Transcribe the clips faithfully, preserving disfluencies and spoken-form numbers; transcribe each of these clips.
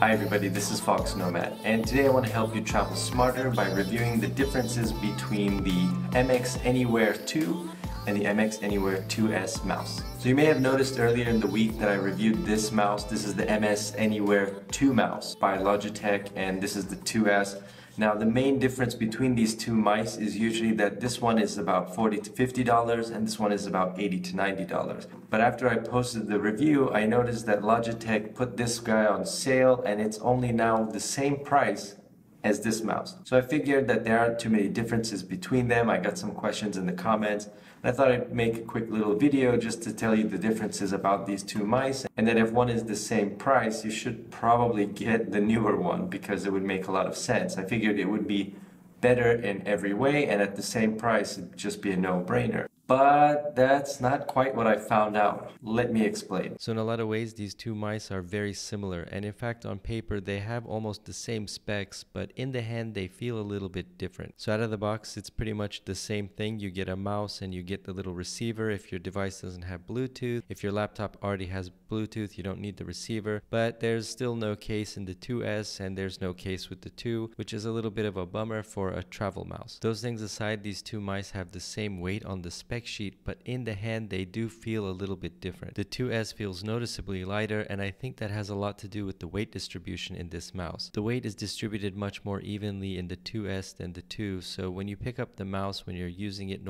Hi everybody, this is Fox Nomad, and today I want to help you travel smarter by reviewing the differences between the M X Anywhere two and the M X Anywhere two S mouse. So you may have noticed earlier in the week that I reviewed this mouse. This is the M X Anywhere two mouse by Logitech, and this is the two S. Now the main difference between these two mice is usually that this one is about forty to fifty dollars and this one is about eighty to ninety dollars. But after I posted the review, I noticed that Logitech put this guy on sale and it's only now the same price as this mouse. So I figured that there aren't too many differences between them. I got some questions in the comments, and I thought I'd make a quick little video just to tell you the differences about these two mice, and that if one is the same price, you should probably get the newer one because it would make a lot of sense. I figured it would be better in every way, and at the same price, it'd just be a no-brainer. But that's not quite what I found out. Let me explain. So in a lot of ways, these two mice are very similar. And in fact, on paper, they have almost the same specs, but in the hand, they feel a little bit different. So out of the box, it's pretty much the same thing. You get a mouse and you get the little receiver if your device doesn't have Bluetooth. If your laptop already has Bluetooth, you don't need the receiver. But there's still no case in the two S and there's no case with the two, which is a little bit of a bummer for a travel mouse. Those things aside, these two mice have the same weight on the spec sheet, but in the hand they do feel a little bit different. The two S feels noticeably lighter, and I think that has a lot to do with the weight distribution in this mouse. The weight is distributed much more evenly in the two S than the two, so when you pick up the mouse when you're using it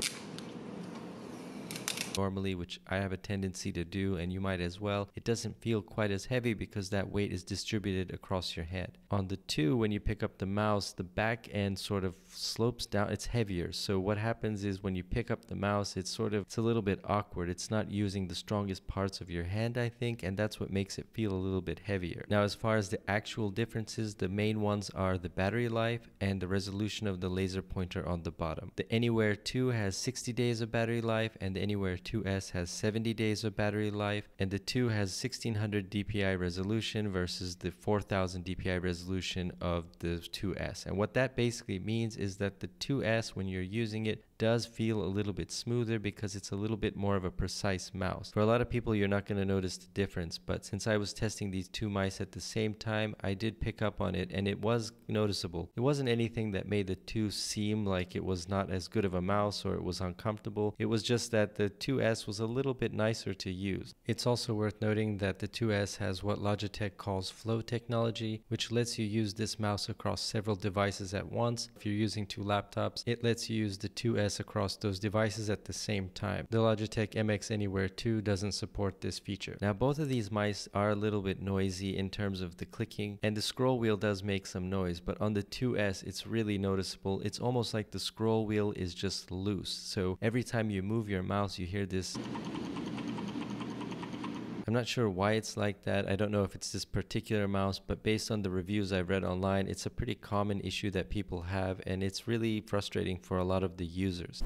normally, which I have a tendency to do and you might as well, it doesn't feel quite as heavy because that weight is distributed across your head. On the two, when you pick up the mouse, the back end sort of slopes down, it's heavier. So what happens is when you pick up the mouse, it's sort of, it's a little bit awkward. It's not using the strongest parts of your hand, I think, and that's what makes it feel a little bit heavier. Now, as far as the actual differences, the main ones are the battery life and the resolution of the laser pointer on the bottom. The Anywhere two has sixty days of battery life, and the Anywhere two S has seventy days of battery life, and the two has sixteen hundred D P I resolution versus the four thousand D P I resolution of the two S. And what that basically means is that the two S, when you're using it, does feel a little bit smoother because it's a little bit more of a precise mouse. For a lot of people, you're not going to notice the difference, but since I was testing these two mice at the same time, I did pick up on it and it was noticeable. It wasn't anything that made the two seem like it was not as good of a mouse or it was uncomfortable. It was just that the two S was a little bit nicer to use. It's also worth noting that the two S has what Logitech calls FLOW technology, which lets you use this mouse across several devices at once. If you're using two laptops, it lets you use the two S across those devices at the same time. The Logitech M X Anywhere two doesn't support this feature. Now, both of these mice are a little bit noisy in terms of the clicking, and the scroll wheel does make some noise, but on the two S, it's really noticeable. It's almost like the scroll wheel is just loose. So every time you move your mouse, you hear this. I'm not sure why it's like that. I don't know if it's this particular mouse, but based on the reviews I've read online, it's a pretty common issue that people have, and it's really frustrating for a lot of the users.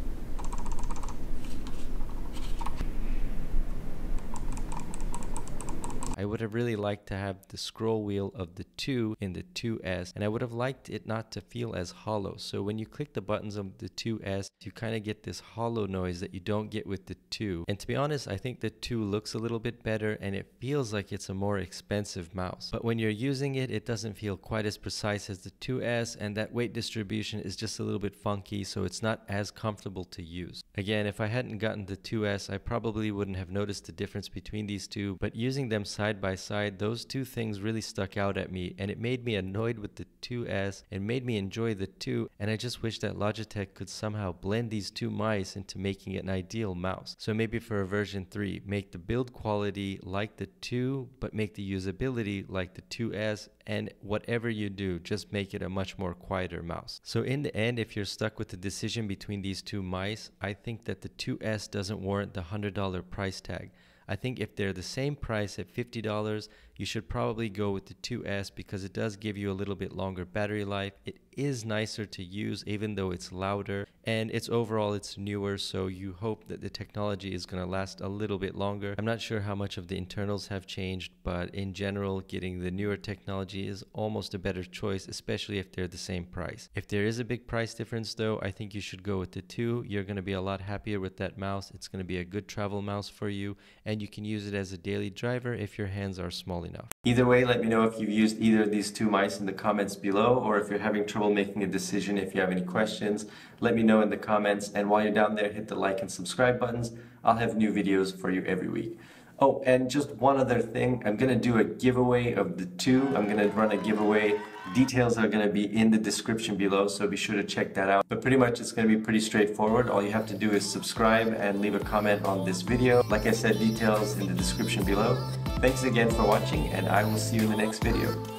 I would have really liked to have the scroll wheel of the two in the two S, and I would have liked it not to feel as hollow. So when you click the buttons of the two S, you kind of get this hollow noise that you don't get with the two. And to be honest, I think the two looks a little bit better and it feels like it's a more expensive mouse. But when you're using it, it doesn't feel quite as precise as the two S, and that weight distribution is just a little bit funky, so it's not as comfortable to use. Again, if I hadn't gotten the two S, I probably wouldn't have noticed the difference between these two, but using them side by side, those two things really stuck out at me, and it made me annoyed with the two S and made me enjoy the two, and I just wish that Logitech could somehow blend these two mice into making it an ideal mouse. So maybe for a version three, make the build quality like the two, but make the usability like the two S, and whatever you do, just make it a much more quieter mouse. So in the end, if you're stuck with the decision between these two mice, I think that the two S doesn't warrant the one hundred dollar price tag. I think if they're the same price at fifty dollars, you should probably go with the two S because it does give you a little bit longer battery life. It is nicer to use even though it's louder, and it's overall it's newer, so you hope that the technology is going to last a little bit longer. I'm not sure how much of the internals have changed, but in general, getting the newer technology is almost a better choice, especially if they're the same price. If there is a big price difference though, I think you should go with the two. You're going to be a lot happier with that mouse. It's going to be a good travel mouse for you, and you can use it as a daily driver if your hands are smaller. finally know. Either way, let me know if you've used either of these two mice in the comments below, or if you're having trouble making a decision. If you have any questions, let me know in the comments. And while you're down there, hit the like and subscribe buttons. I'll have new videos for you every week. Oh, and just one other thing, I'm gonna do a giveaway of the two. I'm gonna run a giveaway. Details are gonna be in the description below, so be sure to check that out. But pretty much it's gonna be pretty straightforward. All you have to do is subscribe and leave a comment on this video. Like I said, details in the description below. Thanks again for watching, and I will see you in the next video.